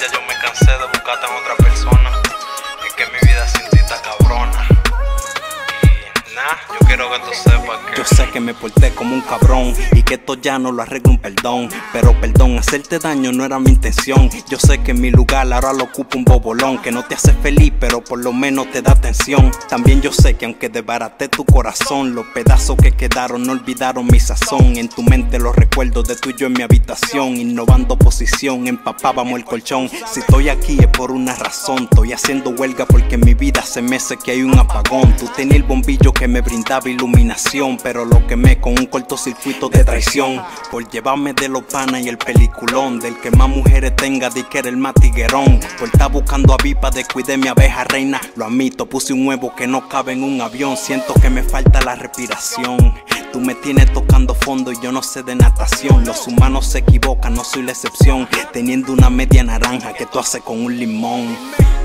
ya yo me cansé de buscarte en otra persona. Es que mi vida sin ti está cabrona. Y nada, yo quiero que tú sepas que yo sé que me porté como un cabrón y que esto ya no lo arreglo un perdón. Pero perdón, hacerte daño no era mi intención. Yo sé que en mi lugar ahora lo ocupa un bobolón que no te hace feliz, pero por lo menos te da atención. También yo sé que aunque desbaraté tu corazón, los pedazos que quedaron no olvidaron mi sazón. En tu mente los recuerdos de tú y yo en mi habitación, innovando posición, empapábamos el colchón. Si estoy aquí es por una razón, estoy haciendo huelga porque en mi vida hace meses que hay un apagón. Tú tenías el bombillo que me brindaba iluminación, pero lo quemé con un cortocircuito de traición. Por llevarme de los panas y el peliculón, del que más mujeres tenga, di que era el matiguerón. Por estar buscando a Vipa, descuidé mi abeja reina. Lo admito, puse un huevo que no cabe en un avión. Siento que me falta la respiración. Tú me tienes tocando fondo y yo no sé de natación. Los humanos se equivocan, no soy la excepción. Teniendo una media naranja que tú haces con un limón.